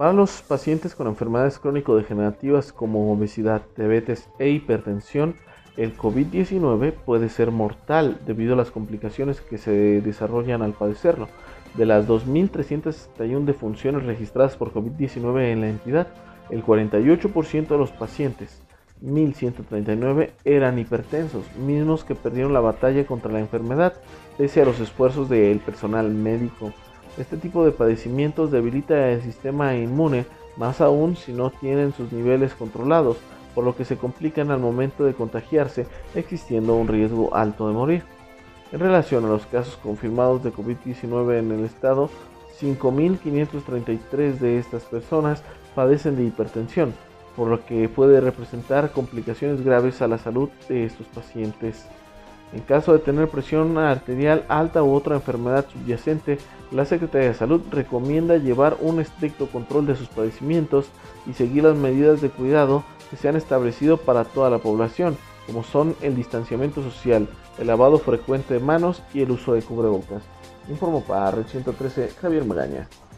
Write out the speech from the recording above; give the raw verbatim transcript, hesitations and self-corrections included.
Para los pacientes con enfermedades crónico-degenerativas como obesidad, diabetes e hipertensión, el COVID diecinueve puede ser mortal debido a las complicaciones que se desarrollan al padecerlo. De las dos mil trescientas setenta y una defunciones registradas por COVID diecinueve en la entidad, el cuarenta y ocho por ciento de los pacientes, mil ciento treinta y nueve, eran hipertensos, mismos que perdieron la batalla contra la enfermedad pese a los esfuerzos del personal médico. Este tipo de padecimientos debilita el sistema inmune, más aún si no tienen sus niveles controlados, por lo que se complican al momento de contagiarse, existiendo un riesgo alto de morir. En relación a los casos confirmados de COVID diecinueve en el estado, cinco mil quinientos treinta y tres de estas personas padecen de hipertensión, por lo que puede representar complicaciones graves a la salud de estos pacientes. En caso de tener presión arterial alta u otra enfermedad subyacente, la Secretaría de Salud recomienda llevar un estricto control de sus padecimientos y seguir las medidas de cuidado que se han establecido para toda la población, como son el distanciamiento social, el lavado frecuente de manos y el uso de cubrebocas. Informó para Red ciento trece, Javier Magaña.